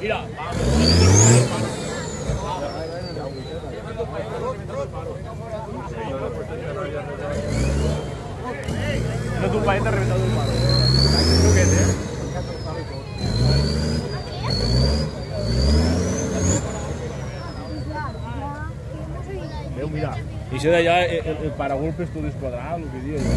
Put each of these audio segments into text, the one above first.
Mira, no tu país te ha reventado un palo. ¿Qué es, eh? Déu, mira. I això d'allà, el paragolpes tu desquadrar, el que dius.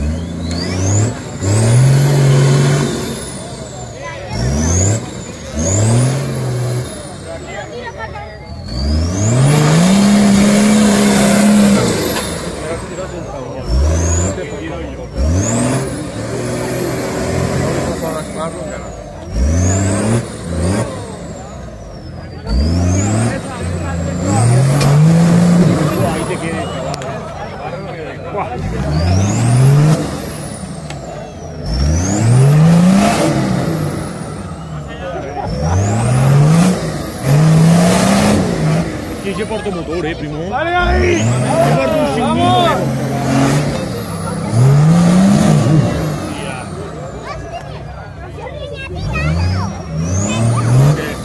Yo porto motor, primo. ¡Dale ahí! Yo porto un 5.000. ¡Vamos!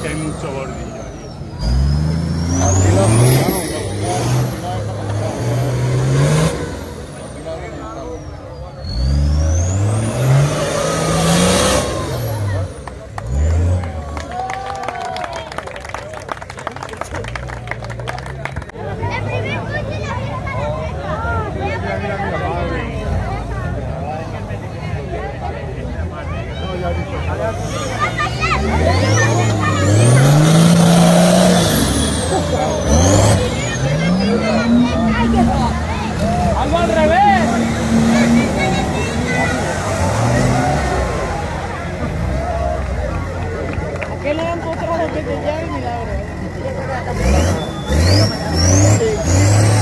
Que hay mucho gordillo que te llegue milagro.